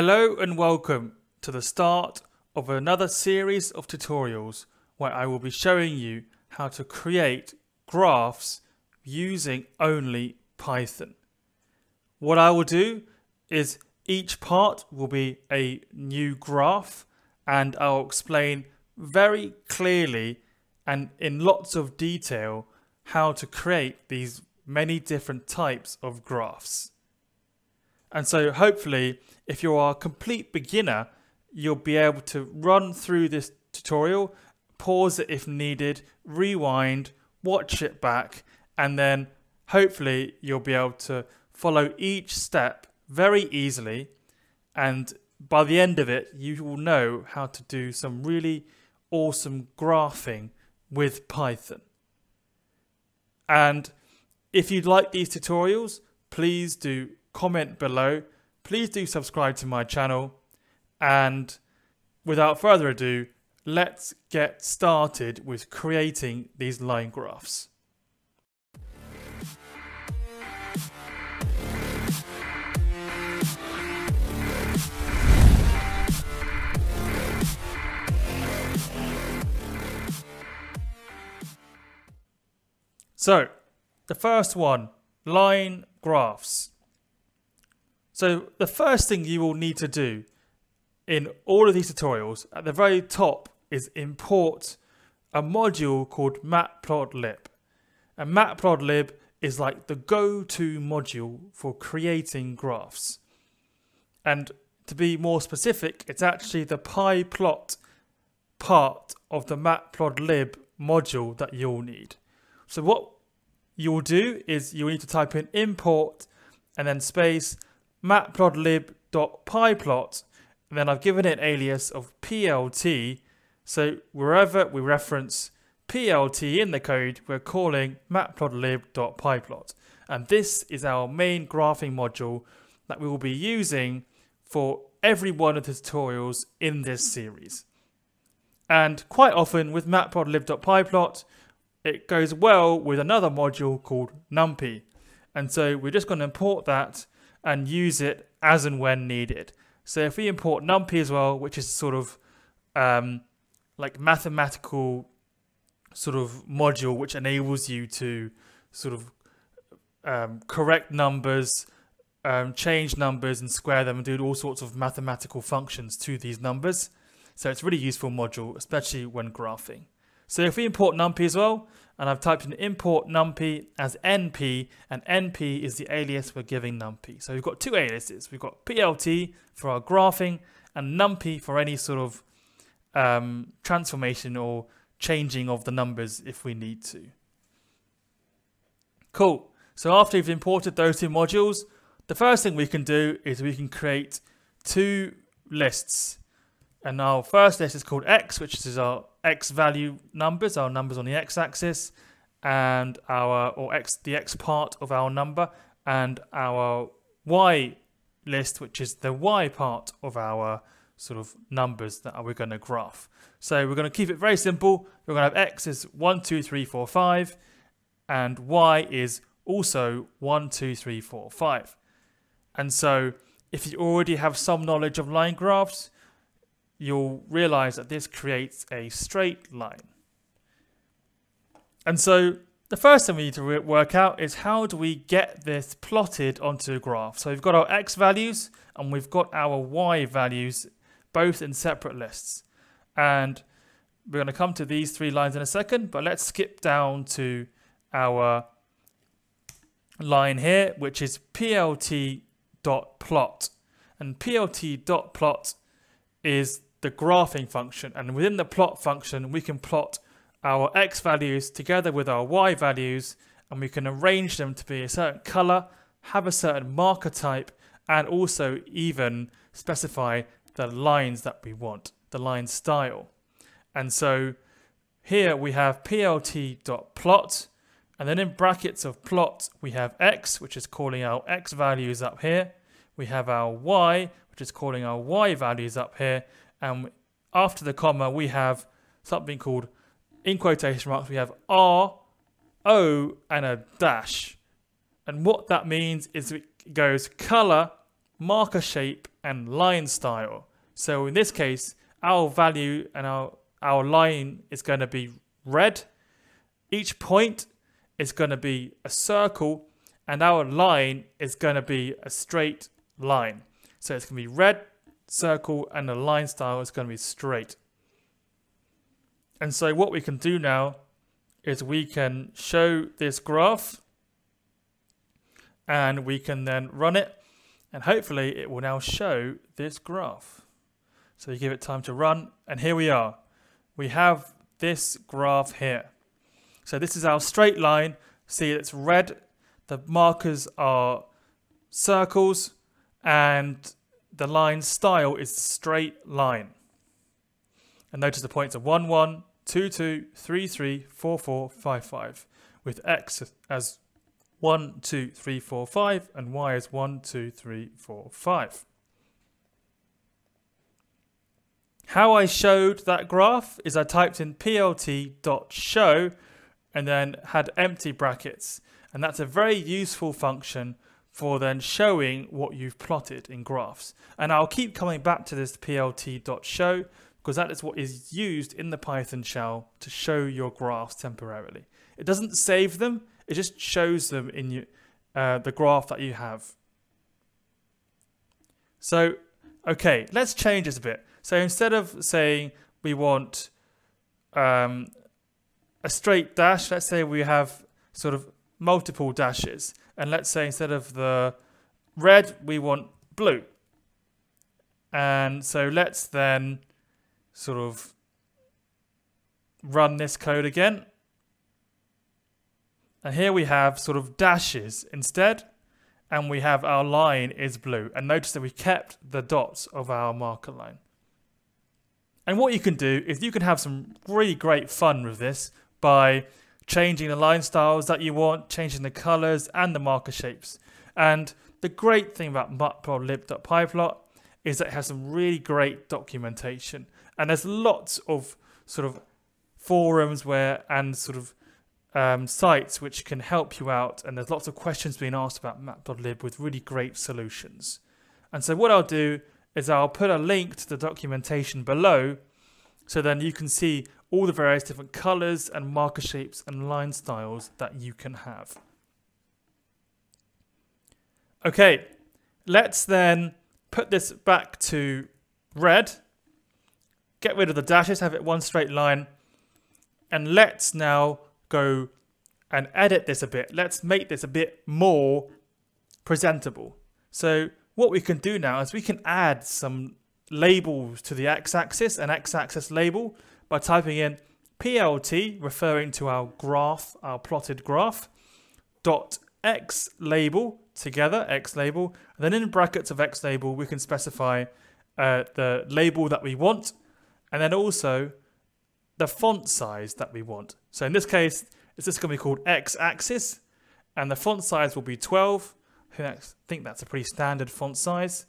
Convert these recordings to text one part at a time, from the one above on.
Hello and welcome to the start of another series of tutorials where I will be showing you how to create graphs using only Python. What I will do is each part will be a new graph and I'll explain very clearly and in lots of detail how to create these many different types of graphs. And so hopefully, if you are a complete beginner, you'll be able to run through this tutorial, pause it if needed, rewind, watch it back, and then hopefully you'll be able to follow each step very easily. And by the end of it, you will know how to do some really awesome graphing with Python. And if you'd like these tutorials, please do comment below. Please do subscribe to my channel, and without further ado, let's get started with creating these line graphs. So the first one, line graphs. So the first thing you will need to do in all of these tutorials at the very top is import a module called Matplotlib. And Matplotlib is like the go-to module for creating graphs. And to be more specific, it's actually the PyPlot part of the Matplotlib module that you'll need. So what you'll do is you'll need to type in import and then space matplotlib.pyplot, and then I've given it an alias of plt, so wherever we reference plt in the code, we're calling matplotlib.pyplot. And this is our main graphing module that we will be using for every one of the tutorials in this series. And quite often with matplotlib.pyplot, it goes well with another module called numpy. And so we're just going to import that and use it as and when needed. So if we import numpy as well, which is sort of like mathematical sort of module, which enables you to sort of correct numbers, change numbers and square them and do all sorts of mathematical functions to these numbers. So it's a really useful module, especially when graphing. So if we import numpy as well, and I've typed in import numpy as np, and np is the alias we're giving numpy. So we've got two aliases. We've got plt for our graphing and numpy for any sort of transformation or changing of the numbers if we need to. Cool. So after we've imported those two modules, the first thing we can do is we can create two lists. And our first list is called x, which is our x value numbers, our numbers on the x-axis, and our the x part of our number, and our y list, which is the y part of our sort of numbers that we're going to graph. So we're going to keep it very simple. We're going to have x is 1, 2, 3, 4, 5, and y is also 1, 2, 3, 4, 5. And so if you already have some knowledge of line graphs, you'll realize that this creates a straight line. And so the first thing we need to work out is how do we get this plotted onto a graph. So we've got our x values and we've got our y values, both in separate lists. And we're going to come to these three lines in a second, but let's skip down to our line here, which is plt.plot. And plt.plot is the graphing function, and within the plot function we can plot our x values together with our y values, and we can arrange them to be a certain color, have a certain marker type, and also even specify the lines that we want, the line style. And so here we have plt.plot, and then in brackets of plot we have x, which is calling our x values up here. We have our y, which is calling our y values up here. And after the comma, we have something called, in quotation marks, we have r, o, and a dash. And what that means is it goes color marker shape and line style. So in this case, our value and our line is going to be red. Each point is going to be a circle, and our line is going to be a straight line. So it's going to be red, circle, and the line style is going to be straight. And so what we can do now is we can show this graph, and we can then run it, and hopefully it will now show this graph. So you give it time to run, and here we are. We have this graph here. So this is our straight line. See, it's red, the markers are circles, and the line style is straight line. And notice the points are 1, 1, 2, 2, 3, 3, 4, 4, 5, 5, with x as 1, 2, 3, 4, 5, and y is 1, 2, 3, 4, 5. How I showed that graph is I typed in plt.show and then had empty brackets. And that's a very useful function for then showing what you've plotted in graphs. And I'll keep coming back to this plt.show because that is what is used in the Python shell to show your graphs temporarily. It doesn't save them. It just shows them in the graph that you have. So, okay, let's change this a bit. So instead of saying we want a straight dash, let's say we have sort of multiple dashes. And let's say instead of the red, we want blue. And so let's then sort of run this code again. And here we have sort of dashes instead, and we have our line is blue. And notice that we kept the dots of our marker line. And what you can do is you can have some really great fun with this by changing the line styles that you want, changing the colors and the marker shapes. And the great thing about matplotlib.pyplot is that it has some really great documentation. And there's lots of sort of forums where and sort of sites which can help you out, and there's lots of questions being asked about matplotlib with really great solutions. And so what I'll do is I'll put a link to the documentation below, so then you can see all the various different colors and marker shapes and line styles that you can have. Okay, let's then put this back to red, get rid of the dashes, have it one straight line, and let's now go and edit this a bit. Let's make this a bit more presentable. So what we can do now is we can add some labels to the x-axis, an x-axis label, by typing in plt, referring to our graph, our plotted graph, dot x label together, x label, and then in brackets of x label we can specify the label that we want, and then also the font size that we want. So in this case, it's just going to be called x-axis, and the font size will be 12. I think that's a pretty standard font size.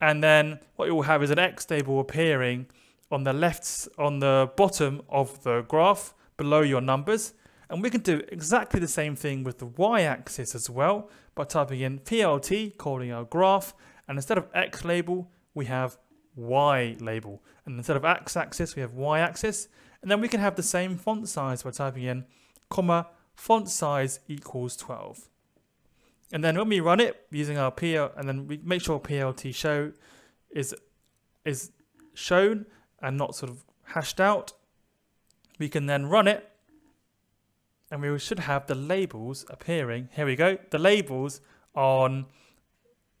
And then what you will have is an x label appearing on the left, on the bottom of the graph below your numbers. And we can do exactly the same thing with the y-axis as well by typing in plt, calling our graph, and instead of x label, we have y label, and instead of x-axis we have y-axis. And then we can have the same font size by typing in comma font size equals 12. And then when we run it using our PL, and then we make sure plt show is shown and not sort of hashed out, we can then run it, and we should have the labels appearing. Here we go, the labels on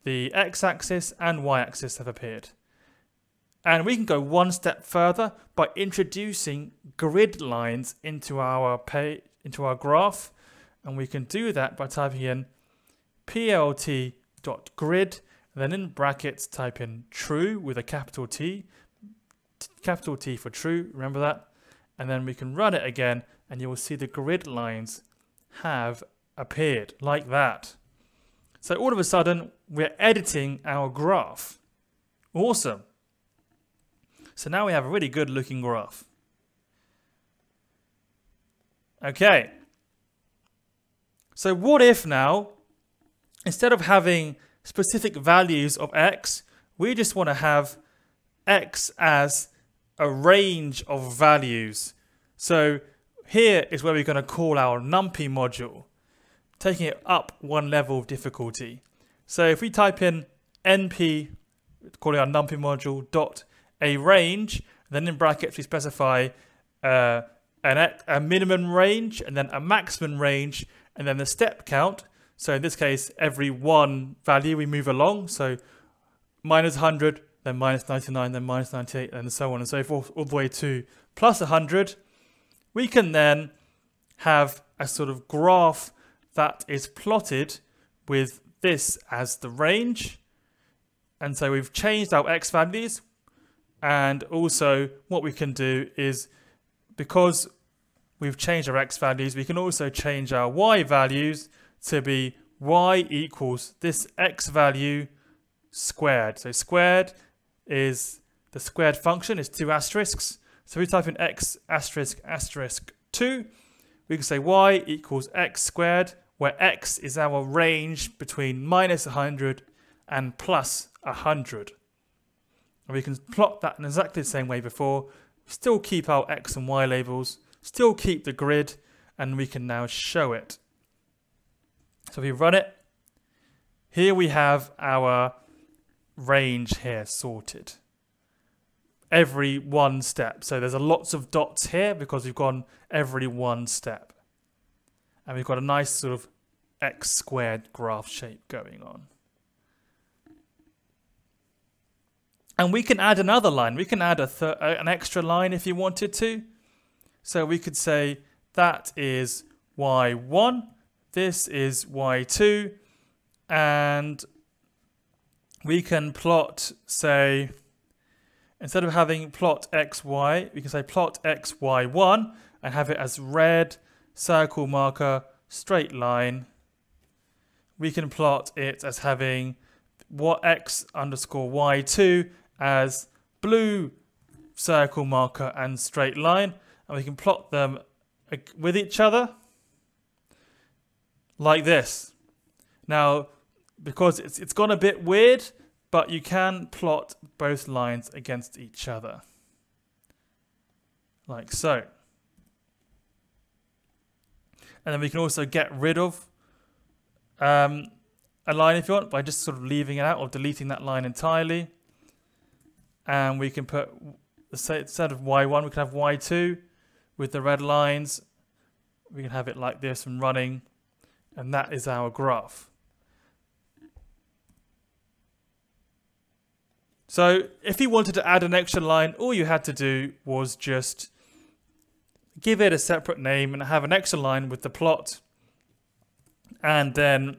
the x-axis and y-axis have appeared. And we can go one step further by introducing grid lines into our page, into our graph, and we can do that by typing in plt.grid, then in brackets type in true with a capital T for true, remember that, and then we can run it again, and you will see the grid lines have appeared like that. So all of a sudden we're editing our graph. Awesome. So now we have a really good looking graph. Okay. So what if now, instead of having specific values of x. We just want to have x as a range of values. So here is where we're going to call our numpy module, taking it up one level of difficulty. So if we type in np, calling our numpy module, dot a range, then in brackets we specify a minimum range, and then a maximum range, and then the step count. So in this case, every one value we move along. So -100, then -99, then -98, and so on and so forth, all the way to +100. We can then have a sort of graph that is plotted with this as the range. And so we've changed our x values. And also what we can do is, because we've changed our x values, we can also change our y values to be y equals this x value squared. So squared is the squared function, is 2 asterisks. So we type in x asterisk asterisk 2. We can say y equals x squared, where x is our range between -100 and +100. And we can plot that in exactly the same way before. Still keep our x and y labels, still keep the grid, and we can now show it. So if we run it, here we have our range here sorted. Every one step. So there's a lots of dots here because we've gone every one step. And we've got a nice sort of x squared graph shape going on. And we can add another line. We can add an extra line if you wanted to. So we could say that is y1, this is y2, and we can plot, say, instead of having plot xy, we can say plot xy1 and have it as red circle marker straight line. We can plot it as having what x underscore y2 as blue circle marker and straight line, and we can plot them with each other like this. Now, because it's gone a bit weird, but you can plot both lines against each other like so. And then we can also get rid of a line if you want by just sort of leaving it out or deleting that line entirely. And we can put, instead of y1, we can have y2 with the red lines. We can have it like this and running, and that is our graph. So if you wanted to add an extra line, all you had to do was just give it a separate name and have an extra line with the plot, and then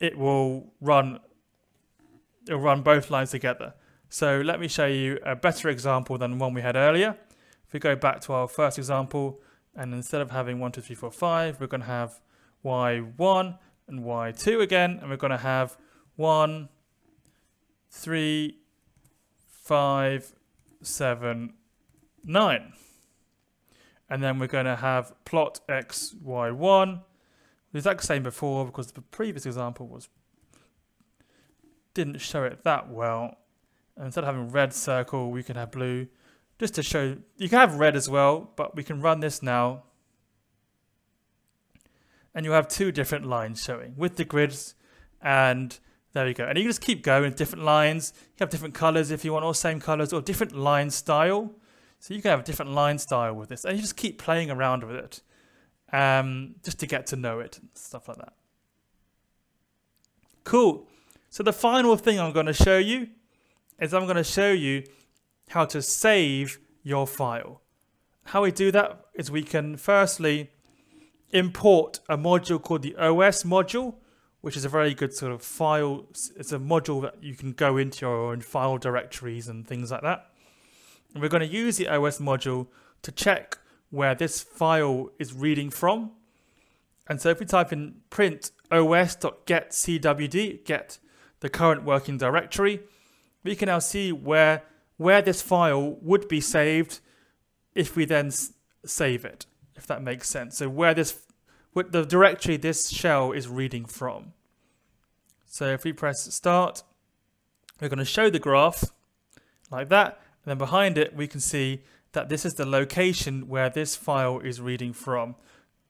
it will run. It'll run both lines together. So let me show you a better example than one we had earlier. If we go back to our first example, and instead of having 1, 2, 3, 4, 5, we're going to have y1 and y2 again, and we're going to have 1, 3, 5, 7, 9. And then we're going to have plot x, y1. The exact same before, because the previous example didn't show it that well. And instead of having red circle, we can have blue, just to show. You can have red as well, but we can run this now. And you have two different lines showing with the grids, and there you go. And you can just keep going, different lines. You have different colors if you want, or same colors, or different line style. So you can have a different line style with this, and you just keep playing around with it, just to get to know it and stuff like that. Cool. So the final thing I'm going to show you is I'm going to show you how to save your file. How we do that is we can firstly import a module called the OS module, which is a very good sort of file. It's a module that you can go into your own file directories and things like that. And we're going to use the OS module to check where this file is reading from. And so if we type in print os.getcwd, get the current working directory, we can now see where this file would be saved if we then save it, if that makes sense. So where the directory this shell is reading from. So if we press start, we're going to show the graph like that. And then behind it, we can see that this is the location where this file is reading from.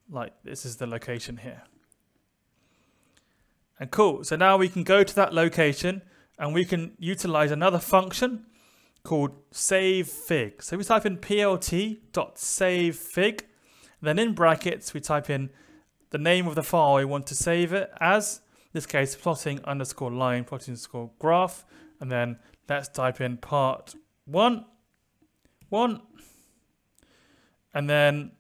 Like this is the location here. And cool, so now we can go to that location and we can utilize another function called savefig. So we type in plt.savefig, then in brackets, we type in the name of the file we want to save it as, in this case, plotting_line, plotting_graph, and then let's type in part 1, and then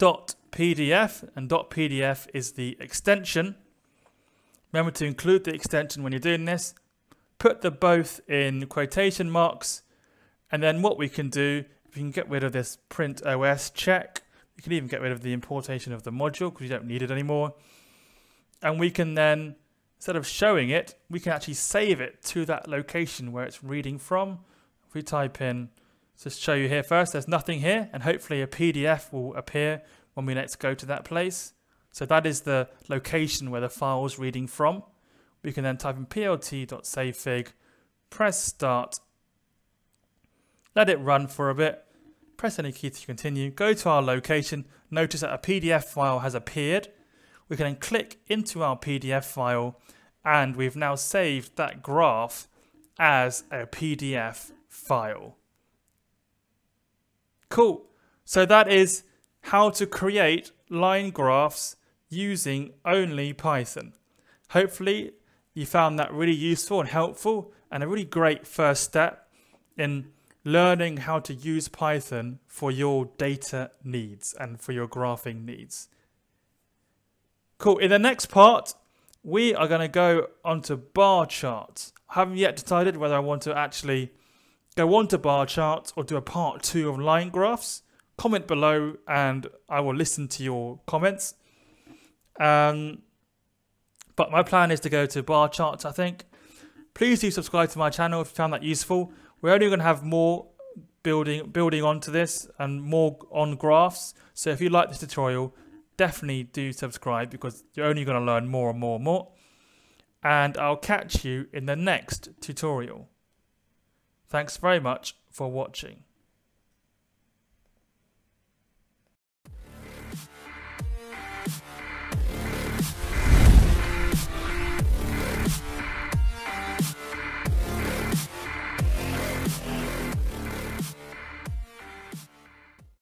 .pdf, and .pdf is the extension. Remember to include the extension when you're doing this. Put the both in quotation marks. And then what we can do, we can get rid of this print OS check. We can even get rid of the importation of the module because you don't need it anymore. And we can then, instead of showing it, we can actually save it to that location where it's reading from. If we type in, just show you here first, there's nothing here. And hopefully a PDF will appear when we next go to that place. So that is the location where the file is reading from. We can then type in plt.savefig, press start, let it run for a bit, press any key to continue, go to our location, notice that a PDF file has appeared. We can then click into our PDF file and we've now saved that graph as a PDF file. Cool, so that is how to create line graphs using only Python. Hopefully you found that really useful and helpful and a really great first step in learning how to use Python for your data needs and for your graphing needs. Cool, in the next part, we are gonna go onto bar charts. I haven't yet decided whether I want to actually go onto bar charts or do a part 2 of line graphs. Comment below and I will listen to your comments. But my plan is to go to bar charts, I think. Please do subscribe to my channel if you found that useful. We're only going to have more building onto this and more on graphs. So if you like this tutorial, definitely do subscribe because you're only going to learn more and more and more. And I'll catch you in the next tutorial. Thanks very much for watching.